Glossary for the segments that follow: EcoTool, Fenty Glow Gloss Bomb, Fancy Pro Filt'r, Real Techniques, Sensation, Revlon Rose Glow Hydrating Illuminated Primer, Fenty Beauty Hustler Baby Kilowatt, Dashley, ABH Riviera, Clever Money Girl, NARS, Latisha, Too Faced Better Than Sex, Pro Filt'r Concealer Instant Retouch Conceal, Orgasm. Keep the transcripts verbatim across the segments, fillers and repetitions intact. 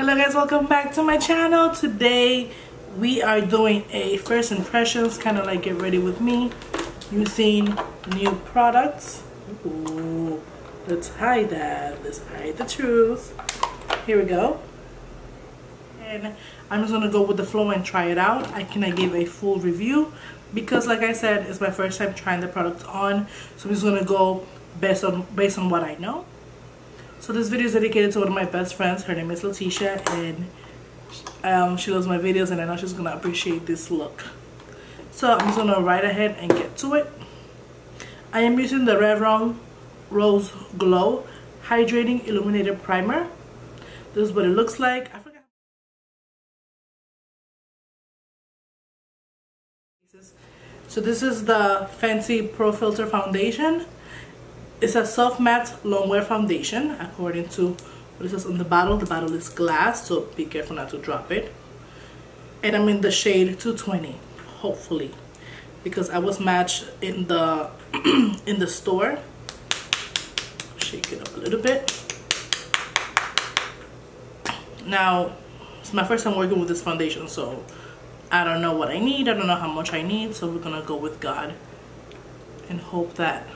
Hello guys, welcome back to my channel. Today we are doing a first impressions, kind of like get ready with me, using new products. Ooh, let's hide that, let's hide the truth. Here we go. And I'm just gonna go with the flow and try it out. I cannot give a full review because, like I said, it's my first time trying the products on, so I'm just gonna go based on based on what I know. So this video is dedicated to one of my best friends. Her name is Latisha, and um, she loves my videos, and I know she's gonna appreciate this look. So I'm just gonna right ahead and get to it. I am using the Revlon Rose Glow Hydrating Illuminated Primer. This is what it looks like. I forgot. So this is the Fancy Pro Filt'r foundation. It's a soft matte longwear foundation, according to what it says on the bottle. The bottle is glass, so be careful not to drop it. And I'm in the shade two twenty, hopefully, because I was matched in the in the store. Shake it up a little bit. Now, it's my first time working with this foundation, so I don't know what I need. I don't know how much I need, so we're gonna go with God and hope that.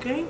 Okay.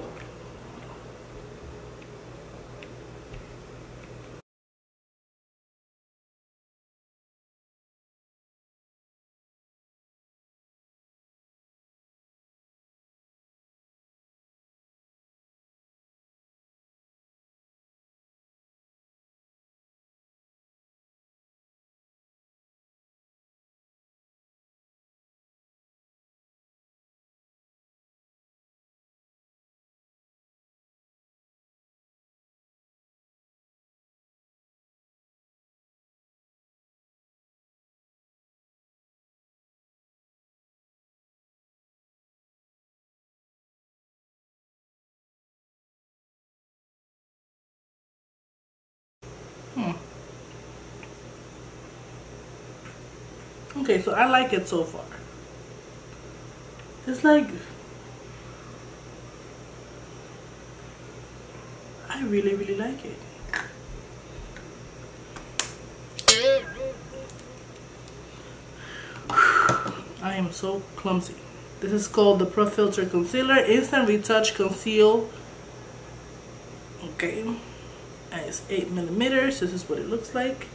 Hmm. Okay, so I like it so far. It's like, I really, really like it. I am so clumsy. This is called the Pro Filt'r Concealer Instant Retouch Conceal. Okay. And it's eight millimeters. This is what it looks like,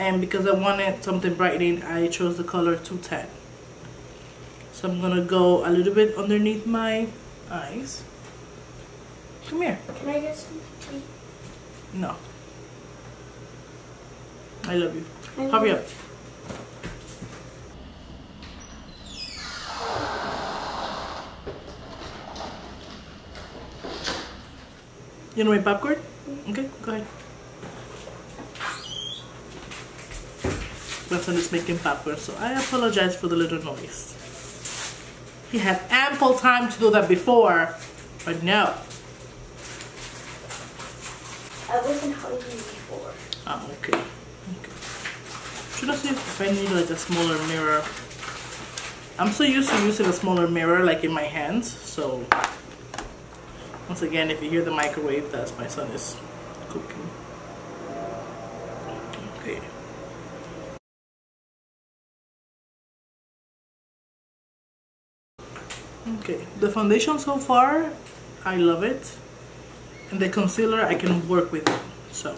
and because I wanted something brightening, I chose the color two ten. So I'm gonna go a little bit underneath my eyes. Come here. Can I get something, please? No. I love you. I love Hurry up. You. You know my popcorn? Okay, go ahead. My son is making popcorn, so I apologize for the little noise. He had ample time to do that before, but no. I wasn't hungry before. Oh, okay. Okay. Should I see if I need like a smaller mirror? I'm so used to using a smaller mirror, like in my hands, so. Once again, if you hear the microwave, that's my son is cooking. Okay. Okay, the foundation so far, I love it. And the concealer, I can work with it. So,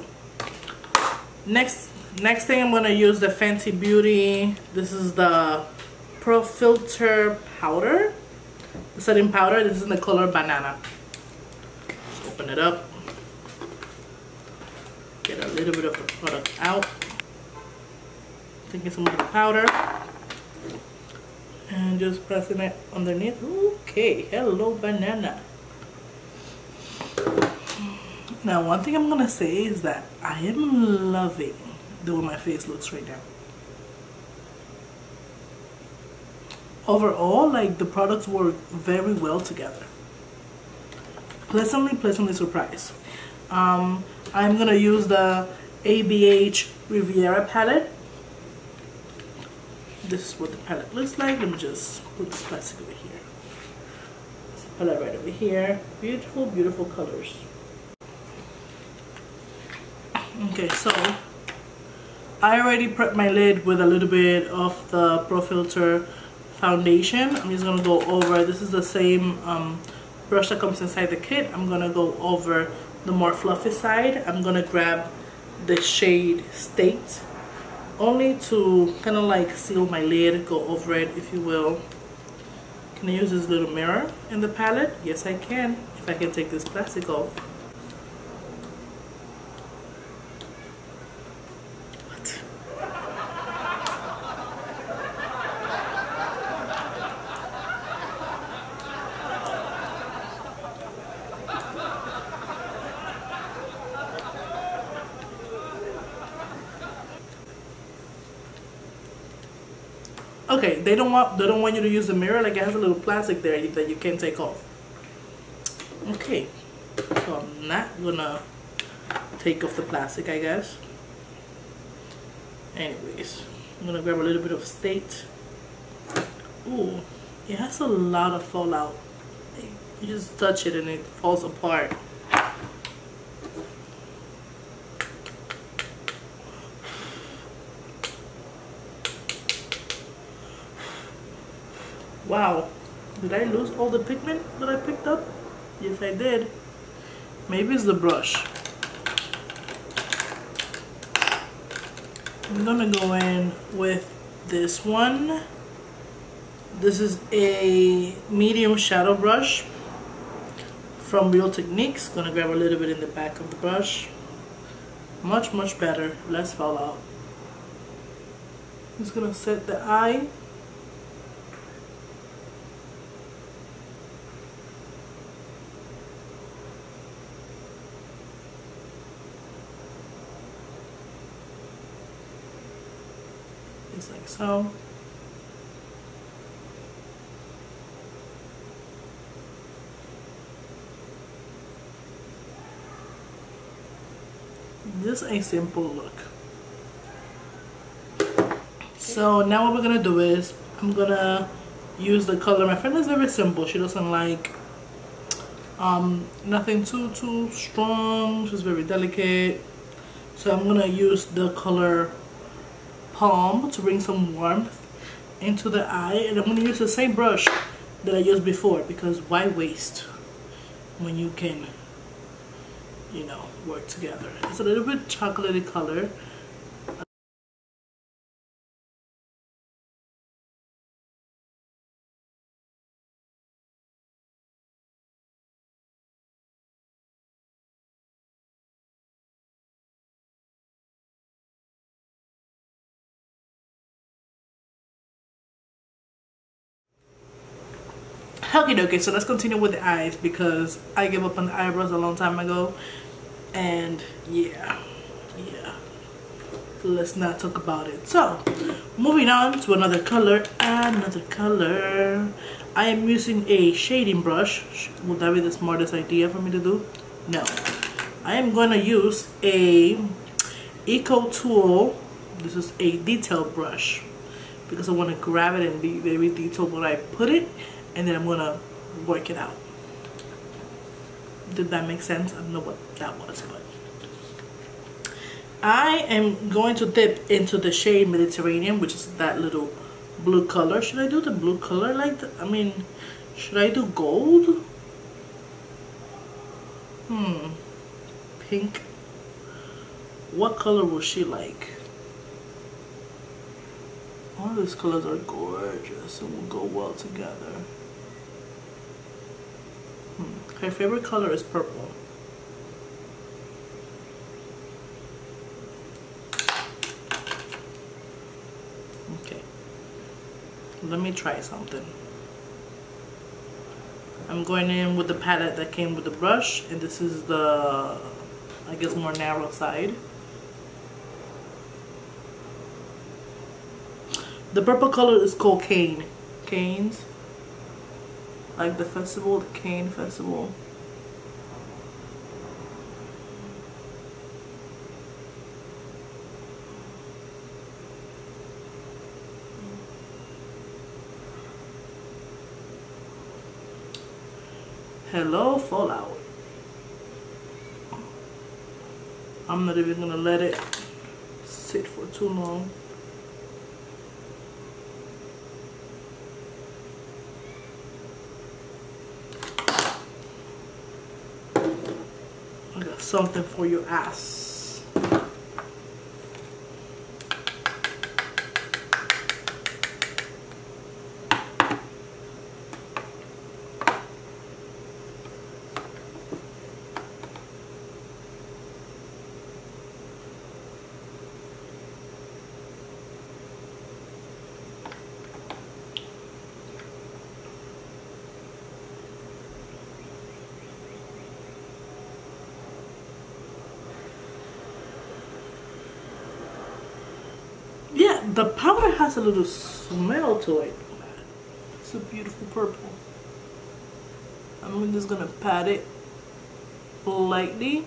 next, next thing I'm gonna use the Fenty Beauty. This is the Pro Filt'r powder, the setting powder. This is in the color Banana. Open it up, get a little bit of the product out, taking some of the powder and just pressing it underneath. Okay, hello banana. Now one thing I'm gonna say is that I am loving the way my face looks right now. Overall, like, the products work very well together. Pleasantly, pleasantly surprised. Um, I'm gonna use the A B H Riviera palette. This is what the palette looks like. Let me just put this plastic over here. This palette right over here. Beautiful, beautiful colors. Okay, so I already prepped my lid with a little bit of the Pro Filt'r foundation. I'm just gonna go over, this is the same um, brush that comes inside the kit. I'm gonna go over the more fluffy side. I'm gonna grab the shade State, only to kind of like seal my lid, go over it, if you will. Can I use this little mirror in the palette? Yes, I can, if I can take this plastic off. Okay, they don't want they don't want you to use the mirror, like it has a little plastic there that you can take off. Okay, so I'm not gonna take off the plastic, I guess. Anyways, I'm gonna grab a little bit of State. Ooh, it has a lot of fallout. You just touch it and it falls apart. Wow, did I lose all the pigment that I picked up? Yes, I did. Maybe it's the brush. I'm gonna go in with this one. This is a medium shadow brush from Real Techniques. Gonna grab a little bit in the back of the brush. Much, much better, less fallout. I'm just gonna set the eye. Like so. Just a simple look. So now what we're gonna do is I'm gonna use the color. My friend is very simple. She doesn't like um nothing too too strong. She's very delicate. So I'm gonna use the color Palm to bring some warmth into the eye, and I'm going to use the same brush that I used before, because why waste when you can, you know, work together. It's a little bit chocolatey color. Okay, okay, so let's continue with the eyes, because I gave up on the eyebrows a long time ago, and yeah, yeah, let's not talk about it. So, moving on to another color, another color. I am using a shading brush. Would that be the smartest idea for me to do? No. I am going to use a EcoTool. This is a detail brush, because I want to grab it and be very detailed when I put it. And then I'm gonna work it out. Did that make sense? I don't know what that was, but I am going to dip into the shade Mediterranean, which is that little blue color. Should I do the blue color like that? I mean, should I do gold? Hmm. Pink. What color will she like? All these colors are gorgeous and will go well together. Her favorite color is purple. Okay. Let me try something. I'm going in with the palette that came with the brush, and this is the, I guess, more narrow side. The purple color is called Cane. Canes. Like the festival, the Cane Festival. Hello, Fallout. I'm not even gonna let it sit for too long. I got something for your ass. The powder has a little smell to it. It's a beautiful purple. I'm just gonna pat it lightly.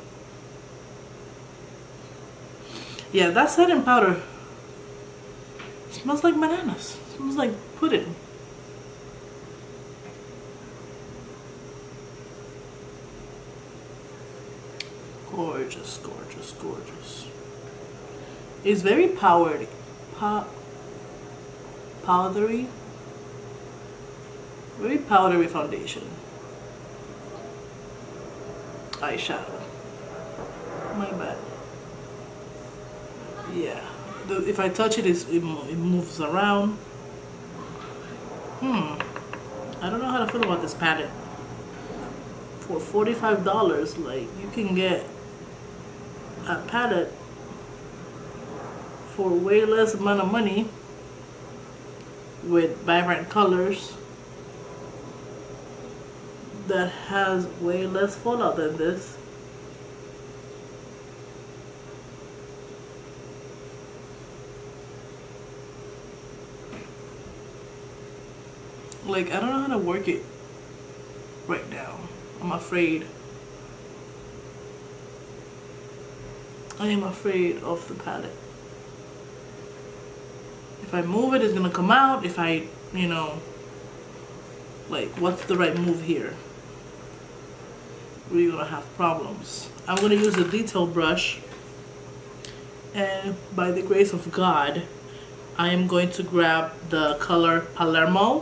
Yeah, that setting powder smells like bananas. It smells like pudding. Gorgeous, gorgeous, gorgeous. It's very powdery. powdery very powdery foundation, eyeshadow, my bad. Yeah, the, if I touch it, it's, it, it moves around. hmm I don't know how to feel about this palette. For forty-five dollars, like, you can get a palette for way less amount of money with vibrant colors that has way less fallout than this. Like, I don't know how to work it right now. I'm afraid. I am afraid of the palette. If I move it, it's gonna come out. If I, you know, like, what's the right move here? We're gonna have problems. I'm gonna use a detail brush, and by the grace of God, I am going to grab the color Palermo,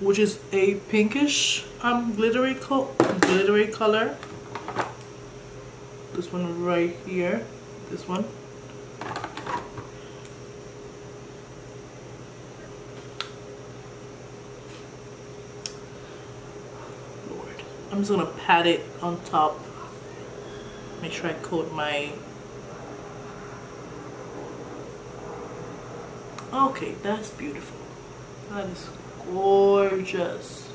which is a pinkish, um, glittery, co glittery color. This one right here. This one. I'm just gonna pat it on top. Make sure I coat my... Okay, that's beautiful. That is gorgeous.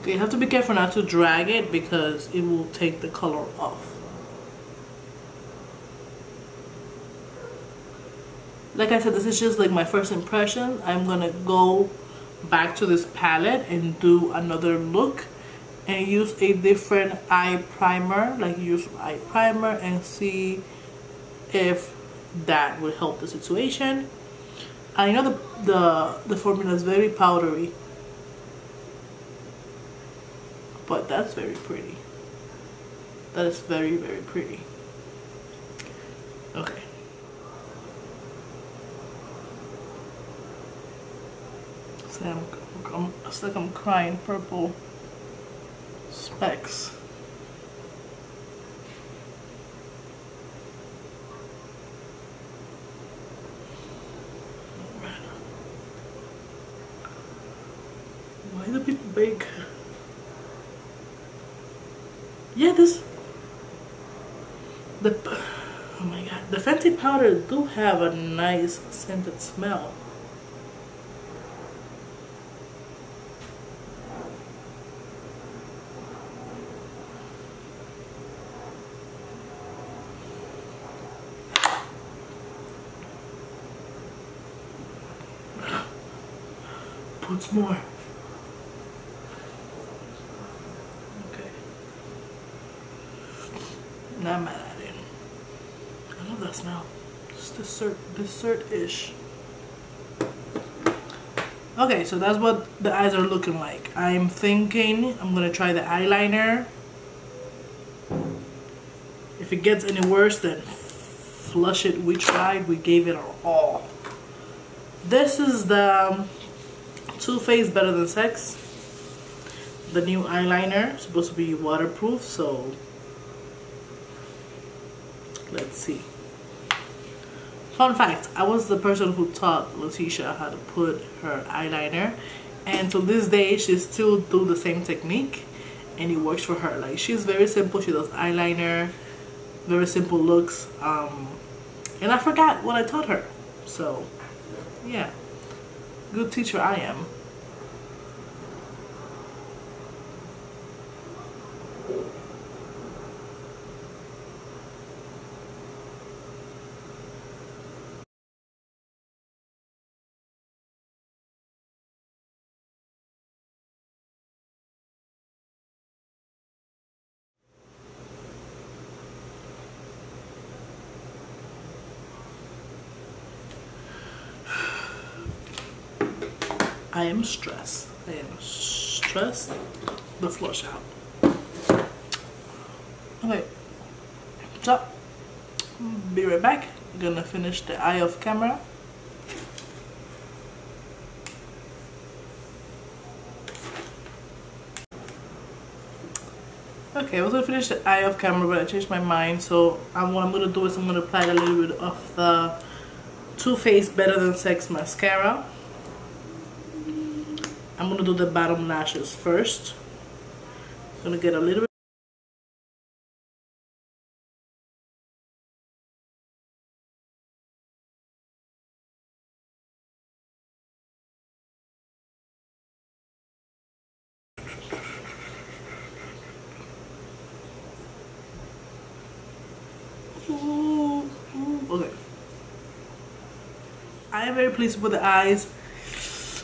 Okay, you have to be careful not to drag it because it will take the color off. Like I said, this is just like my first impression. I'm gonna go back to this palette and do another look and use a different eye primer, like use eye primer, and see if that would help the situation. I know the, the, the formula is very powdery, but that's very pretty. That is very, very pretty. Okay. I'm, I'm, it's like I'm crying purple specks. Why do people bake? Yeah, this the oh my god, the Fenty powder do have a nice scented smell. What's more? Okay. Not mad at it. I love that smell. Just dessert, dessert-ish. Okay, so that's what the eyes are looking like. I'm thinking I'm gonna try the eyeliner. If it gets any worse, then flush it. We tried, we gave it our all. This is the Too Faced Better Than Sex, the new eyeliner. It's supposed to be waterproof, so let's see. Fun fact, I was the person who taught Latisha how to put her eyeliner, and to this day she still do the same technique and it works for her. Like, she's very simple, she does eyeliner, very simple looks, um, and I forgot what I taught her. So yeah, good teacher I am. I am stressed. I am stressed. The flush out. Okay. So, be right back. I'm gonna finish the eye off camera. Okay, I was gonna finish the eye off camera, but I changed my mind. So, um, what I'm gonna do is I'm gonna apply a little bit of the Too Faced Better Than Sex mascara. I'm gonna do the bottom lashes first. I'm gonna get a little bit. Ooh, ooh, okay. I am very pleased with the eyes.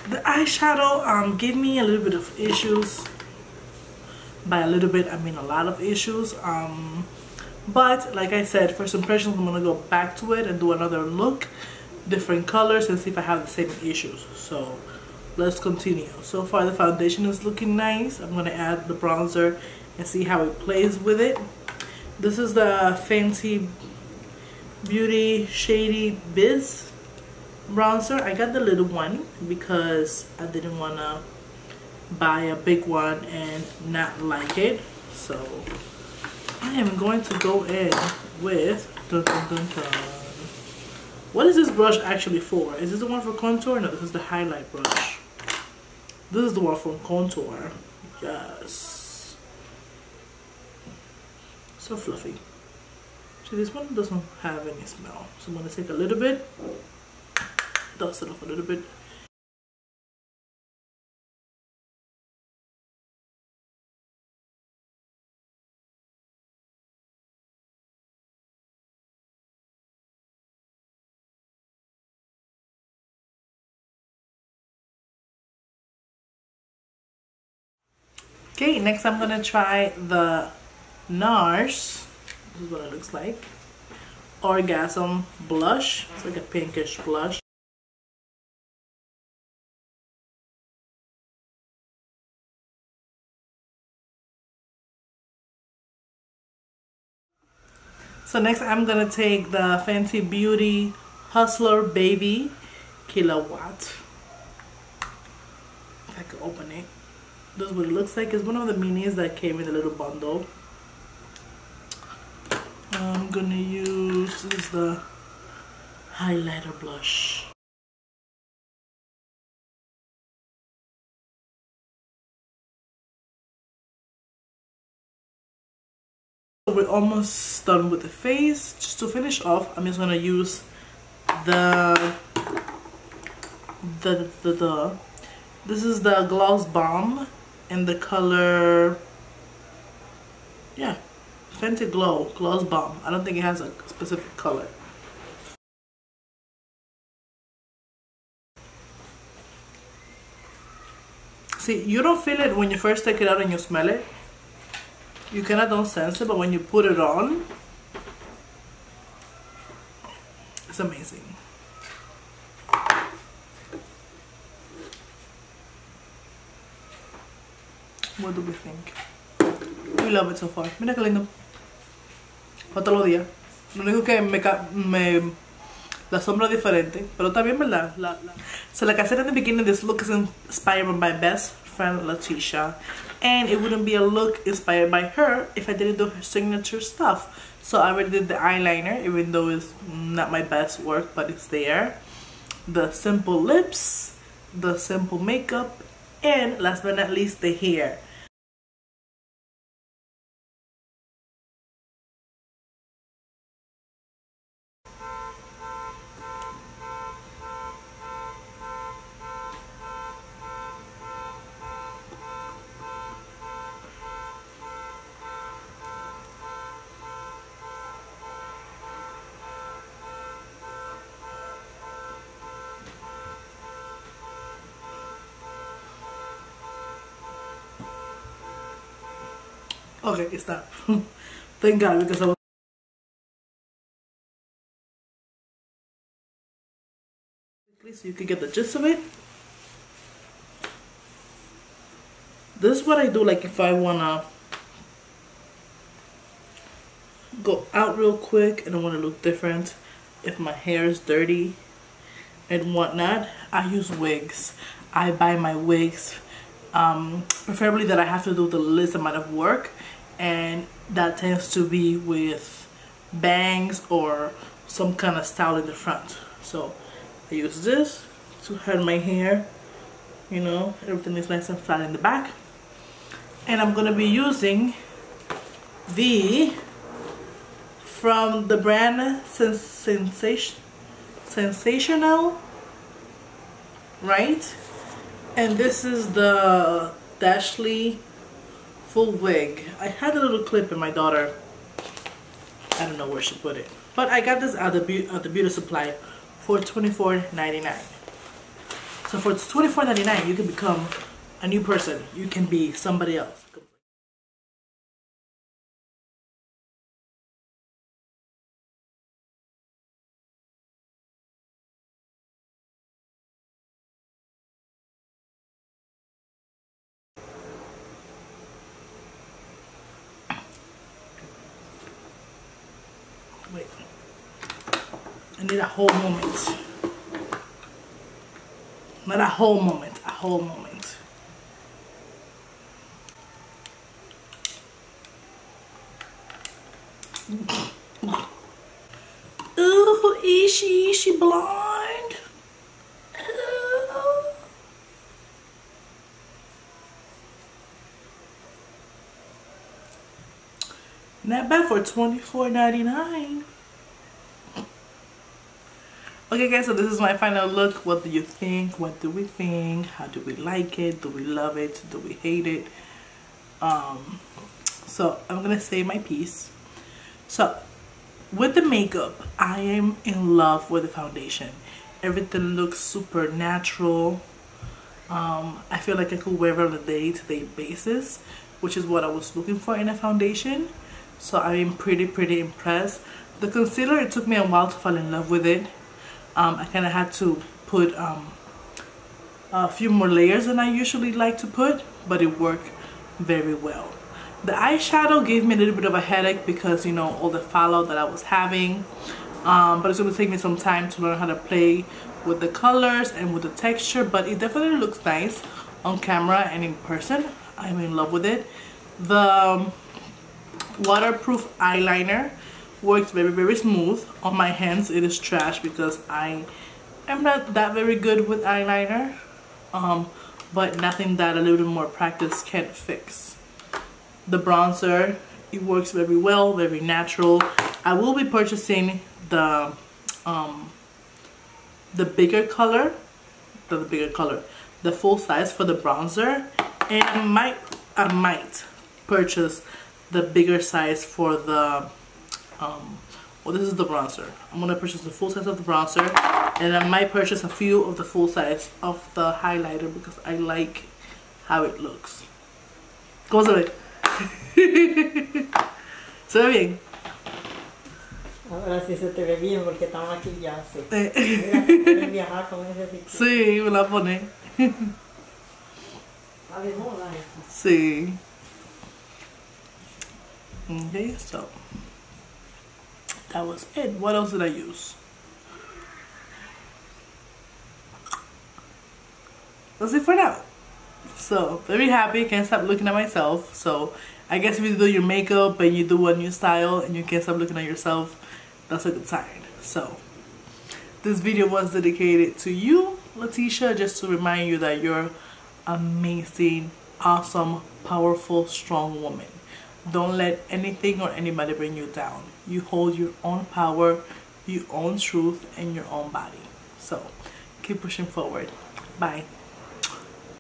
The eyeshadow um, gave me a little bit of issues. By a little bit, I mean a lot of issues. Um, but like I said, first impressions, I'm going to go back to it and do another look, different colors, and see if I have the same issues. So let's continue. So far the foundation is looking nice. I'm going to add the bronzer and see how it plays with it. This is the Fancy Beauty Shady Biz bronzer. I got the little one because I didn't want to buy a big one and not like it. So I am going to go in with dun, dun, dun, dun. What is this brush actually for? Is this the one for contour? No, this is the highlight brush. This is the one for contour. Yes, so fluffy. So this one doesn't have any smell, so I'm going to take a little bit, dust it off a little bit. Okay, next I'm gonna try the NARS. This is what it looks like. Orgasm blush. It's like a pinkish blush. So next I'm going to take the Fenty Beauty Hustler Baby Kilowatt. If I could open it. This is what it looks like. It's one of the minis that came in a little bundle. I'm going to use, this is the highlighter blush. We're almost done with the face. Just to finish off, I'm just gonna use the the the, the. This is the Gloss Bomb in the color, yeah, Fenty Glow Gloss Bomb. I don't think it has a specific color. See, you don't feel it when you first take it out and you smell it. You cannot don't sense it, but when you put it on, it's amazing. What do we think? We love it so far. Mira qué lindo. Para todos los días. Lo único que me, me la sombra es diferente, pero también verdad. La, la. So like I said in the beginning, this look is inspired by my best friend Latisha, and it wouldn't be a look inspired by her if I didn't do her signature stuff. So I already did the eyeliner, even though it's not my best work, but it's there. The simple lips, the simple makeup, and last but not least, the hair. Okay, it's that. Thank God, because I was so you can get the gist of it. This is what I do, like if I wanna go out real quick and I wanna look different, if my hair is dirty and whatnot, I use wigs. I buy my wigs. Um, preferably that I have to do the least amount of work, and that tends to be with bangs or some kind of style in the front. So I use this to hide my hair, you know, everything is nice and flat in the back. And I'm gonna be using the from the brand Sens Sensation Sensational, right? And this is the Dashley full wig. I had a little clip in my daughter. I don't know where she put it. But I got this at the, be at the beauty supply for twenty-four ninety-nine. So for twenty-four ninety-nine, you can become a new person. You can be somebody else. Wait, I need a whole moment, not a whole moment, a whole moment. Ooh, is she, is she blind? Ooh. Not bad for twenty-four ninety-nine. Okay guys, so this is my final look. What do you think? What do we think? How do we like it? Do we love it? Do we hate it? Um, so I'm gonna say my piece. So with the makeup, I am in love with the foundation. Everything looks super natural. Um, I feel like I could wear it on a day-to-day basis, which is what I was looking for in a foundation. So I am pretty, pretty impressed. The concealer, it took me a while to fall in love with it. Um, I kind of had to put um, a few more layers than I usually like to put, but it worked very well. The eyeshadow gave me a little bit of a headache because, you know, all the fallout that I was having. Um, but it's going to take me some time to learn how to play with the colors and with the texture. But it definitely looks nice on camera and in person. I'm in love with it. The um, waterproof eyeliner works very, very smooth. On my hands, it is trash because I am not that very good with eyeliner, um, but nothing that a little bit more practice can't fix. The bronzer, it works very well, very natural. I will be purchasing the um, the bigger color, the bigger color, the full size for the bronzer. And I might, I might purchase the bigger size for the, um, well, this is the bronzer. I'm going to purchase the full size of the bronzer, and I might purchase a few of the full size of the highlighter because I like how it looks. ¿Cómo se ve? ¿Se ve bien? Ahora sí se te ve bien porque está maquillado. Mira, puedes viajar con ese picture. Sí, me la pone. Sí. Okay, so that was it. What else did I use? That's it for now. So very happy. Can't stop looking at myself. So I guess if you do your makeup and you do a new style and you can't stop looking at yourself, that's a good sign. So this video was dedicated to you, Latisha, just to remind you that you're amazing, awesome, powerful, strong woman. Don't let anything or anybody bring you down. You hold your own power, your own truth, and your own body. So keep pushing forward. Bye.